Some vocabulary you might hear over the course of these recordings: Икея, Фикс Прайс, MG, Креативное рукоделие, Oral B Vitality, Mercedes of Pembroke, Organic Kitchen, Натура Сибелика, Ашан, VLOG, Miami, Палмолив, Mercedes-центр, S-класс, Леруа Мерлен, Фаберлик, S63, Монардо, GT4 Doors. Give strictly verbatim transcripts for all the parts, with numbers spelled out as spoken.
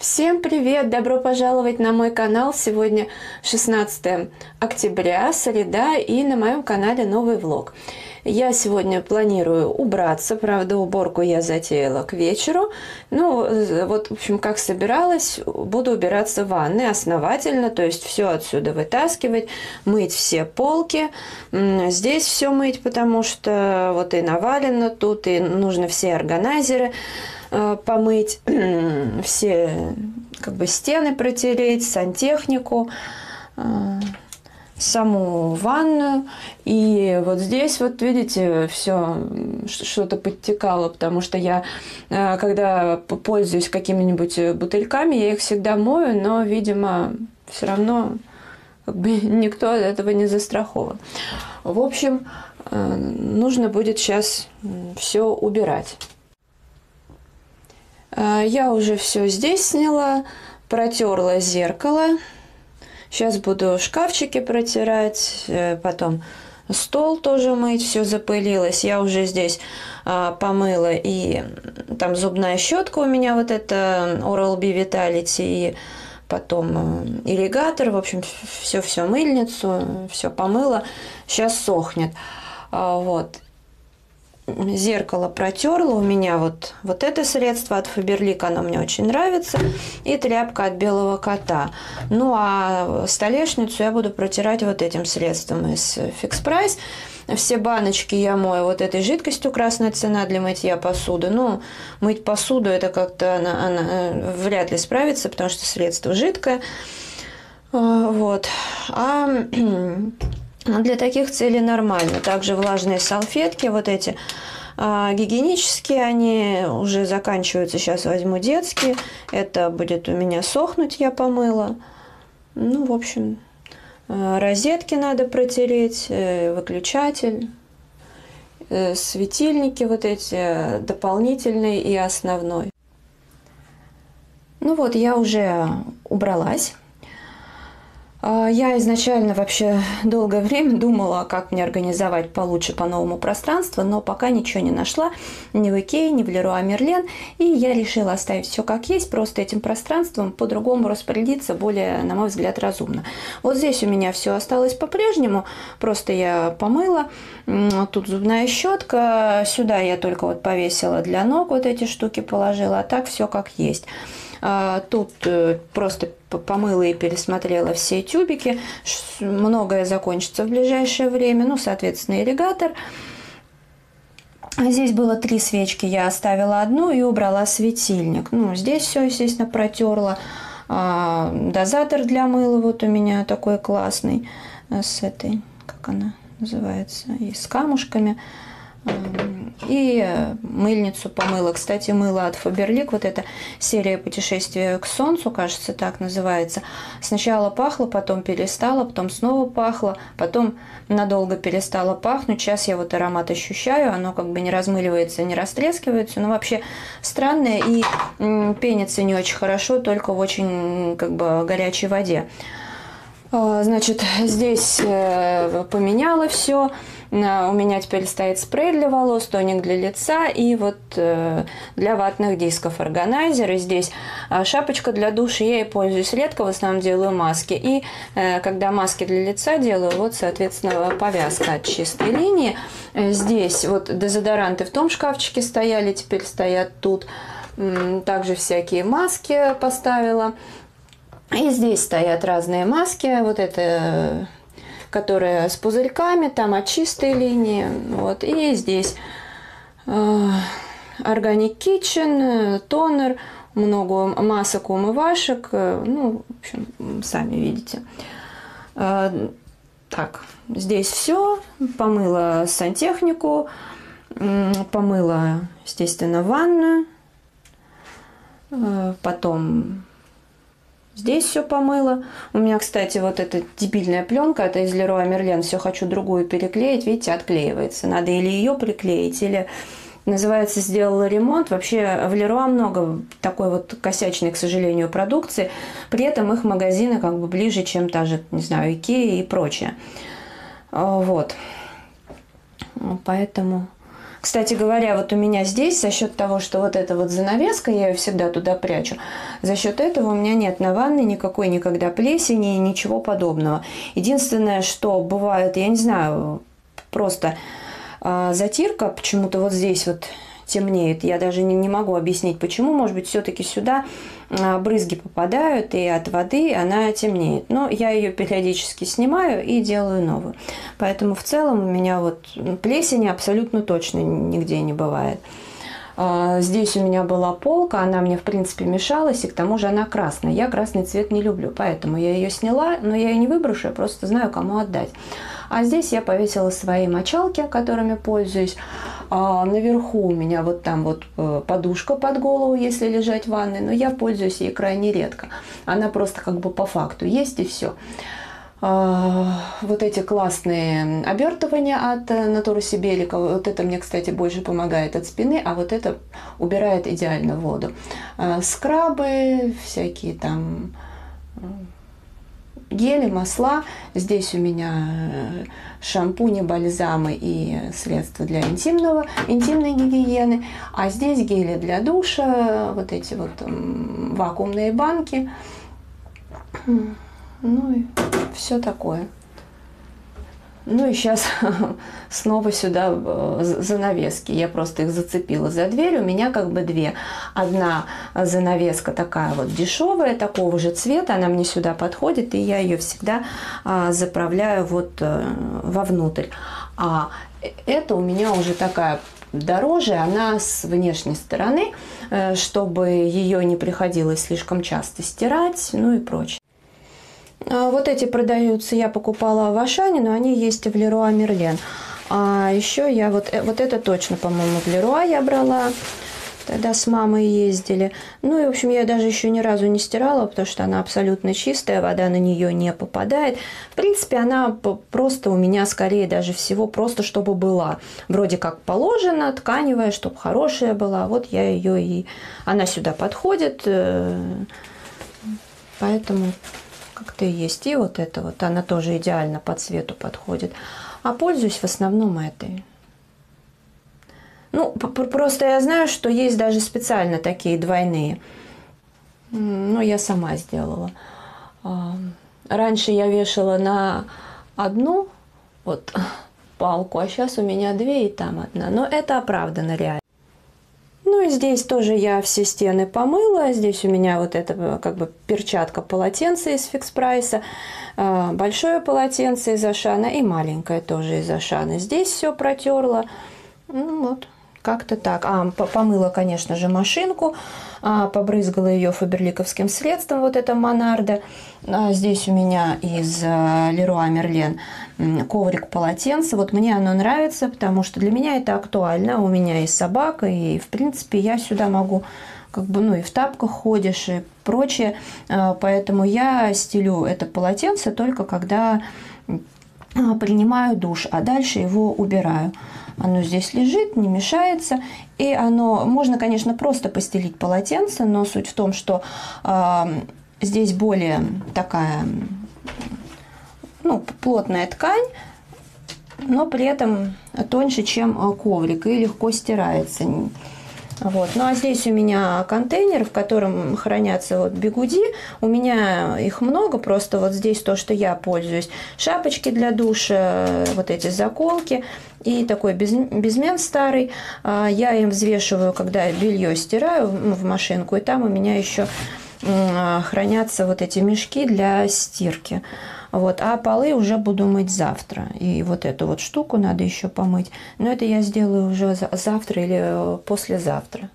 Всем привет! Добро пожаловать на мой канал! Сегодня шестнадцатое октября, среда, и на моем канале новый влог. Я сегодня планирую убраться, правда, уборку я затеяла к вечеру. Ну, вот, в общем, как собиралась, буду убираться в ванной основательно, то есть все отсюда вытаскивать, мыть все полки, здесь все мыть, потому что вот и навалено тут, и нужно все органайзеры помыть, все как бы стены протереть, сантехнику, саму ванную. И вот здесь вот видите, все что-то подтекало, потому что я, когда пользуюсь какими-нибудь бутыльками, я их всегда мою, но, видимо, все равно как бы никто от этого не застрахован. В общем, нужно будет сейчас все убирать. Я уже все здесь сняла, протерла зеркало. Сейчас буду шкафчики протирать, потом стол тоже мыть, все запылилось. Я уже здесь а, помыла, и там зубная щетка у меня, вот это Oral B Vitality, и потом ирригатор, в общем, все-все мыльницу, все помыла, сейчас сохнет. А, вот. Зеркало протерла, у меня вот, вот это средство от Фаберлик, оно мне очень нравится, и тряпка от белого кота. Ну а столешницу я буду протирать вот этим средством из Фикс Прайс. Все баночки я мою вот этой жидкостью, красная цена для мытья посуды. Ну, мыть посуду это как-то она, она вряд ли справится, потому что средство жидкое. Вот. А... Для таких целей нормально. Также влажные салфетки, вот эти а, гигиенические, они уже заканчиваются. Сейчас возьму детские. Это будет у меня сохнуть, я помыла. Ну, в общем, розетки надо протереть, выключатель, светильники вот эти, дополнительный и основной. Ну вот, я уже убралась. Я изначально вообще долгое время думала, как мне организовать получше по новому пространству, но пока ничего не нашла, ни в Икее, ни в Леруа Мерлен, и я решила оставить все как есть, просто этим пространством по-другому распорядиться, более, на мой взгляд, разумно. Вот здесь у меня все осталось по-прежнему, просто я помыла, тут зубная щетка, сюда я только вот повесила для ног, вот эти штуки положила, а так все как есть. Тут просто помыла и пересмотрела все тюбики. Многое закончится в ближайшее время. Ну, соответственно, ирригатор. Здесь было три свечки. Я оставила одну и убрала светильник. Ну, здесь все, естественно, протерла. Дозатор для мыла вот у меня такой классный. С этой, как она называется, и с камушками. И мыльницу помыла. Кстати, мыло от Фаберлик, вот эта серия «Путешествие к солнцу», кажется, так называется. Сначала пахло, потом перестало, потом снова пахло, потом надолго перестало пахнуть. Сейчас я вот аромат ощущаю, оно как бы не размыливается, не растрескивается, но вообще странное и пенится не очень хорошо, только в очень как бы горячей воде. Значит, здесь поменяла все. У меня теперь стоит спрей для волос, тоник для лица и вот для ватных дисков органайзер. И здесь шапочка для душа. Я ей пользуюсь редко, в основном делаю маски. И когда маски для лица делаю, вот, соответственно, повязка от чистой линии. Здесь вот дезодоранты в том шкафчике стояли, теперь стоят тут. Также всякие маски поставила. И здесь стоят разные маски. Вот это... которые с пузырьками, там от чистой линии. Вот. И здесь э, Organic Kitchen, тонер, много масок, умывашек. Э, ну, в общем, сами видите. Э, так, здесь все. Помыла сантехнику, э, помыла, естественно, ванную. Э, потом... Здесь все помыла. У меня, кстати, вот эта дебильная пленка, это из Леруа Мерлен, все хочу другую переклеить, видите, отклеивается. Надо или ее приклеить, или, называется, сделала ремонт. Вообще в Леруа много такой вот косячной, к сожалению, продукции, при этом их магазины как бы ближе, чем та же, не знаю, Икея и прочее. Вот. Поэтому... Кстати говоря, вот у меня здесь, за счет того, что вот эта вот занавеска, я ее всегда туда прячу, за счет этого у меня нет на ванной никакой никогда плесени и ничего подобного. Единственное, что бывает, я не знаю, просто а, затирка почему-то вот здесь вот темнеет. Я даже не, не могу объяснить, почему. Может быть, все-таки сюда а, брызги попадают, и от воды она темнеет. Но я ее периодически снимаю и делаю новую. Поэтому в целом у меня вот плесени абсолютно точно нигде не бывает. А, здесь у меня была полка, она мне, в принципе, мешалась, и к тому же она красная. Я красный цвет не люблю, поэтому я ее сняла, но я ее не выброшу, я просто знаю, кому отдать. А здесь я повесила свои мочалки, которыми пользуюсь. А наверху у меня вот там вот подушка под голову, если лежать в ванной, но я пользуюсь ей крайне редко. Она просто как бы по факту есть, и все. А вот эти классные обертывания от Натуры Сибелика, вот это мне, кстати, больше помогает от спины, а вот это убирает идеально воду. А скрабы, всякие там... гели, масла. Здесь у меня шампуни, бальзамы и средства для интимного, интимной гигиены. А здесь гели для душа, вот эти вот вакуумные банки. Ну и все такое. Ну и сейчас снова сюда занавески. Я просто их зацепила за дверь. У меня как бы две. Одна занавеска такая вот дешевая, такого же цвета. Она мне сюда подходит, и я ее всегда а, заправляю вот а, вовнутрь. А эта у меня уже такая дороже, она с внешней стороны, чтобы ее не приходилось слишком часто стирать, ну и прочее. Вот эти продаются, я покупала в Ашане, но они есть и в Леруа Мерлен. А еще я вот, вот это точно, по-моему, в Леруа я брала, тогда с мамой ездили. Ну и, в общем, я даже еще ни разу не стирала, потому что она абсолютно чистая, вода на нее не попадает. В принципе, она просто у меня, скорее даже всего, просто чтобы была. Вроде как положено, тканевая, чтобы хорошая была. Вот я ее и... Она сюда подходит, поэтому... как-то и есть. И вот эта вот, она тоже идеально по цвету подходит. А пользуюсь в основном этой. Ну, просто я знаю, что есть даже специально такие двойные. Но я сама сделала. Раньше я вешала на одну вот палку, а сейчас у меня две и там одна. Но это оправдано реально. Ну и здесь тоже я все стены помыла. Здесь у меня вот эта как бы перчатка полотенца из Фикс Прайса. Большое полотенце из Ашана и маленькое тоже из Ашана. Здесь все протерла. Ну вот, как-то так. А, помыла, конечно же, машинку. А, побрызгала ее фаберликовским средством, вот это Монардо. А здесь у меня из Леруа Мерлен коврик полотенца. Вот мне оно нравится, потому что для меня это актуально. У меня и собака, и в принципе я сюда могу, как бы, ну и в тапках ходишь и прочее. А, поэтому я стелю это полотенце только когда принимаю душ, а дальше его убираю. Оно здесь лежит, не мешается. И оно, можно, конечно, просто постелить полотенце, но суть в том, что э, здесь более такая, ну, плотная ткань, но при этом тоньше, чем коврик, и легко стирается. Вот. Ну а здесь у меня контейнер, в котором хранятся вот бигуди. У меня их много, просто вот здесь то, что я пользуюсь. Шапочки для душа, вот эти заколки и такой без, безмен старый. Я им взвешиваю, когда белье стираю в машинку, и там у меня еще хранятся вот эти мешки для стирки. Вот. А полы уже буду мыть завтра. И вот эту вот штуку надо еще помыть. Но это я сделаю уже завтра или послезавтра.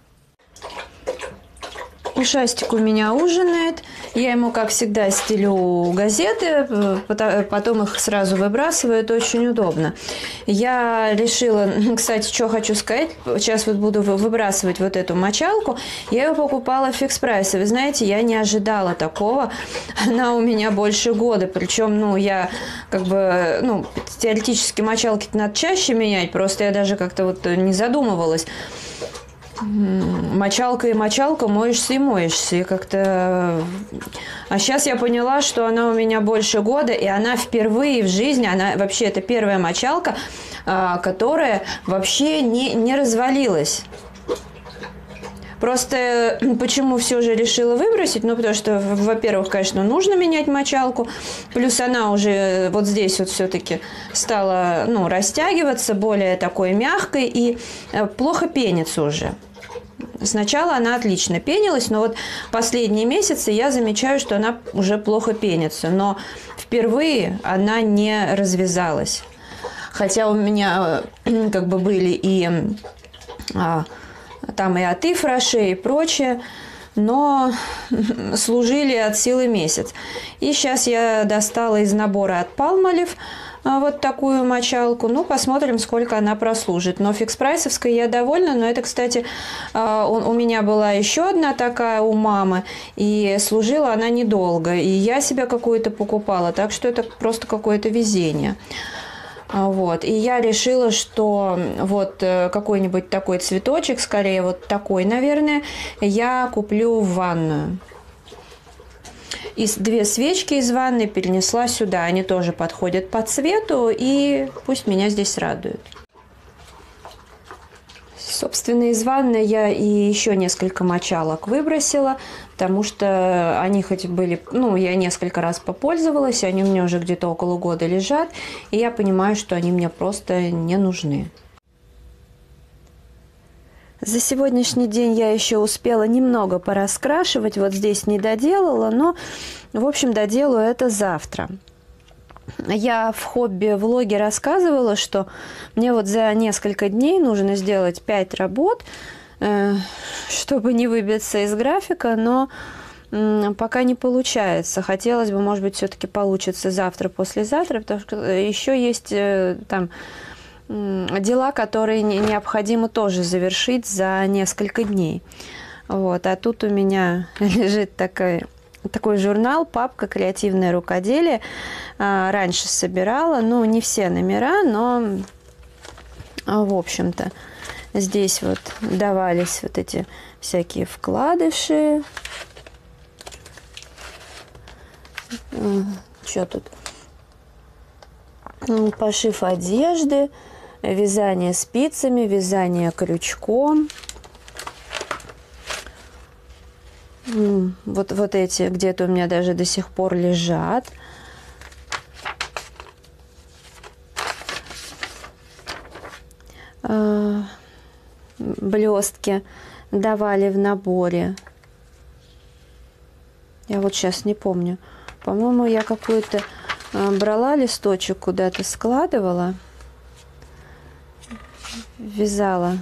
Ушастик у меня ужинает. Я ему, как всегда, стелю газеты, потом их сразу выбрасываю. Это очень удобно. Я решила, кстати, что хочу сказать. Сейчас вот буду выбрасывать вот эту мочалку. Я ее покупала в Фикс Прайсе. Вы знаете, я не ожидала такого. Она у меня больше года. Причем, ну, я как бы, ну, теоретически мочалки-то надо чаще менять. Просто я даже как-то вот не задумывалась. Мочалка и мочалка, моешься и моешься. И как-то... А сейчас я поняла, что она у меня больше года, и она впервые в жизни, она вообще это первая мочалка, которая вообще не, не развалилась. Просто почему все же решила выбросить? Ну, потому что, во-первых, конечно, нужно менять мочалку. Плюс она уже вот здесь вот все-таки стала, ну, растягиваться, более такой мягкой и плохо пенится уже. Сначала она отлично пенилась, но вот последние месяцы я замечаю, что она уже плохо пенится. Но впервые она не развязалась. Хотя у меня как бы были и... Там и аты фраше, и прочее, но служили от силы месяц. И сейчас я достала из набора от Палмолив вот такую мочалку. Ну, посмотрим, сколько она прослужит. Но фикс-прайсовской я довольна. Но это, кстати, у меня была еще одна такая у мамы. И служила она недолго. И я себя какую-то покупала. Так что это просто какое-то везение. Вот. И я решила, что вот какой-нибудь такой цветочек, скорее вот такой, наверное, я куплю в ванную. И две свечки из ванны перенесла сюда. Они тоже подходят по цвету, и пусть меня здесь радуют. Собственно, из ванны я и еще несколько мочалок выбросила, потому что они хоть были, ну, я несколько раз попользовалась, они у меня уже где-то около года лежат, и я понимаю, что они мне просто не нужны. За сегодняшний день я еще успела немного пораскрашивать, вот здесь не доделала, но, в общем, доделаю это завтра. Я в хобби-влоге рассказывала, что мне вот за несколько дней нужно сделать пять работ, чтобы не выбиться из графика, но пока не получается. Хотелось бы, может быть, все-таки получится завтра-послезавтра, потому что еще есть там дела, которые необходимо тоже завершить за несколько дней. Вот. А тут у меня лежит такая... Такой журнал, папка «Креативное рукоделие». Раньше собирала, ну, не все номера, но, в общем-то, здесь вот давались вот эти всякие вкладыши. Что тут? Пошив одежды, вязание спицами, вязание крючком. Вот, вот эти где-то у меня даже до сих пор лежат. Блестки давали в наборе. Я вот сейчас не помню. По-моему, я какую-то брала листочек, куда-то складывала, вязала.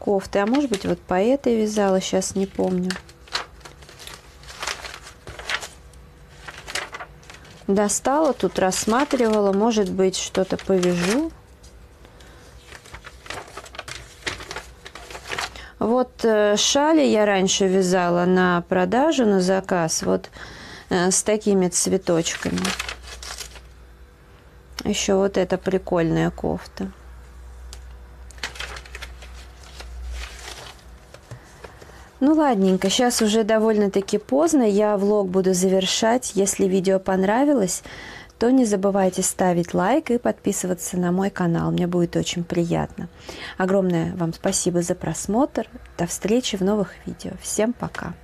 Кофты, а может быть, вот по этой вязала, сейчас не помню. Достала, тут рассматривала, может быть, что-то повяжу. Вот шали я раньше вязала на продажу, на заказ, вот с такими цветочками. Еще вот эта прикольная кофта. Ну, ладненько, сейчас уже довольно-таки поздно, я влог буду завершать. Если видео понравилось, то не забывайте ставить лайк и подписываться на мой канал, мне будет очень приятно. Огромное вам спасибо за просмотр, до встречи в новых видео, всем пока!